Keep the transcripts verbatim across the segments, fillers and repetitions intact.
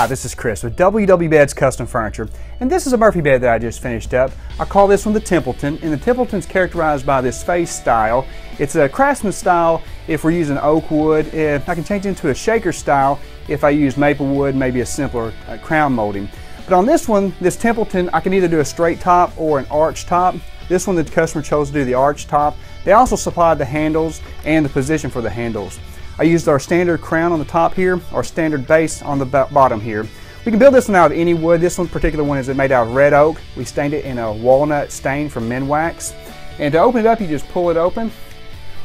Hi, this is Chris with W W Beds Custom Furniture, and this is a Murphy bed that I just finished up. I call this one the Templeton, and the Templeton's characterized by this face style. It's a Craftsman style if we're using oak wood. If I can change it into a shaker style if I use maple wood, maybe a simpler uh, crown molding. But on this one, this Templeton, I can either do a straight top or an arch top. This one, the customer chose to do the arch top. They also supplied the handles and the position for the handles. I used our standard crown on the top here, our standard base on the bottom here. We can build this one out of any wood. This one particular one is made out of red oak. We stained it in a walnut stain from Minwax. And to open it up, you just pull it open.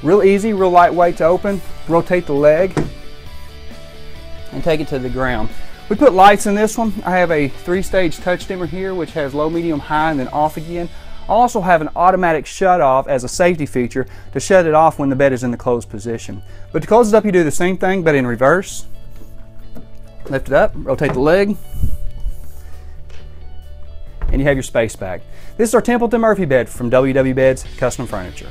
Real easy, real lightweight to open. Rotate the leg and take it to the ground. We put lights in this one. I have a three-stage touch dimmer here, which has low, medium, high, and then off again. I also have an automatic shut off as a safety feature to shut it off when the bed is in the closed position. But to close it up, you do the same thing, but in reverse. Lift it up, rotate the leg, and you have your space back. This is our Templeton Murphy bed from W W Beds Custom Furniture.